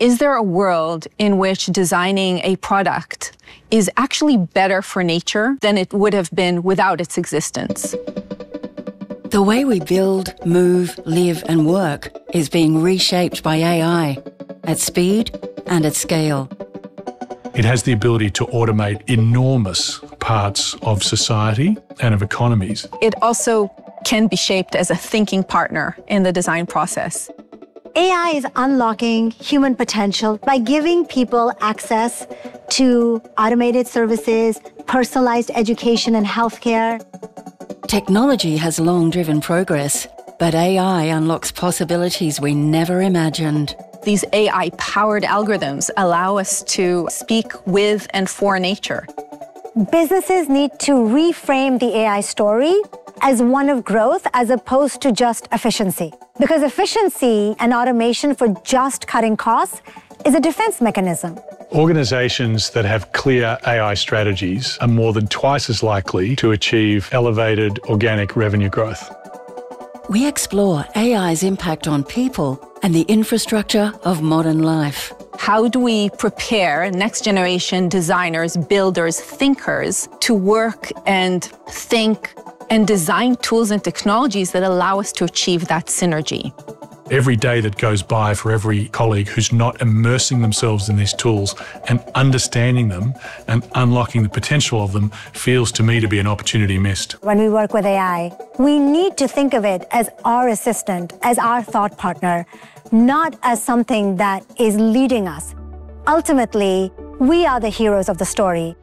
Is there a world in which designing a product is actually better for nature than it would have been without its existence? The way we build, move, live and work is being reshaped by AI at speed and at scale. It has the ability to automate enormous parts of society and of economies. It also can be shaped as a thinking partner in the design process. AI is unlocking human potential by giving people access to automated services, personalized education and healthcare. Technology has long driven progress, but AI unlocks possibilities we never imagined. These AI-powered algorithms allow us to speak with and for nature. Businesses need to reframe the AI story as one of growth as opposed to just efficiency. Because efficiency and automation for just cutting costs is a defense mechanism. Organizations that have clear AI strategies are more than twice as likely to achieve elevated organic revenue growth. We explore AI's impact on people and the infrastructure of modern life. How do we prepare next-generation designers, builders, thinkers to work and think and design tools and technologies that allow us to achieve that synergy? Every day that goes by for every colleague who's not immersing themselves in these tools and understanding them and unlocking the potential of them feels to me to be an opportunity missed. When we work with AI, we need to think of it as our assistant, as our thought partner, not as something that is leading us. Ultimately, we are the heroes of the story.